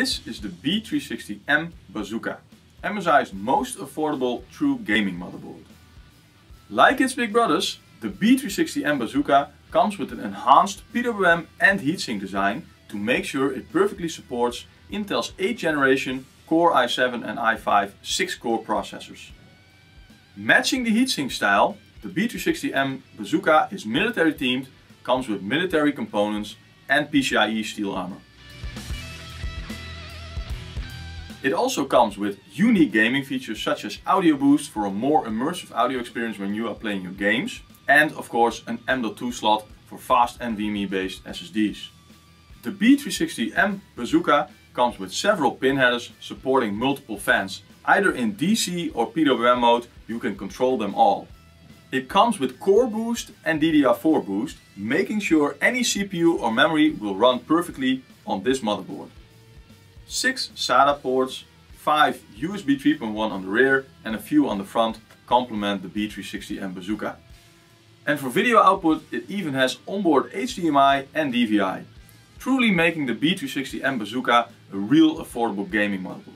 This is the B360M Bazooka, MSI's most affordable true gaming motherboard. Like its big brothers, the B360M Bazooka comes with an enhanced PWM and heatsink design to make sure it perfectly supports Intel's 8th generation Core i7 and i5 6-core processors. Matching the heatsink style, the B360M Bazooka is military themed, comes with military components and PCIe steel armor. It also comes with unique gaming features such as Audio Boost for a more immersive audio experience when you are playing your games, and of course an M.2 slot for fast NVMe based SSDs. The B360M Bazooka comes with several pin headers supporting multiple fans. Either in DC or PWM mode, you can control them all. It comes with Core Boost and DDR4 Boost, making sure any CPU or memory will run perfectly on this motherboard. 6 SATA ports, 5 USB 3.1 on the rear and a few on the front complement the B360M Bazooka. And for video output, it even has onboard HDMI and DVI, truly making the B360M Bazooka a real affordable gaming motherboard.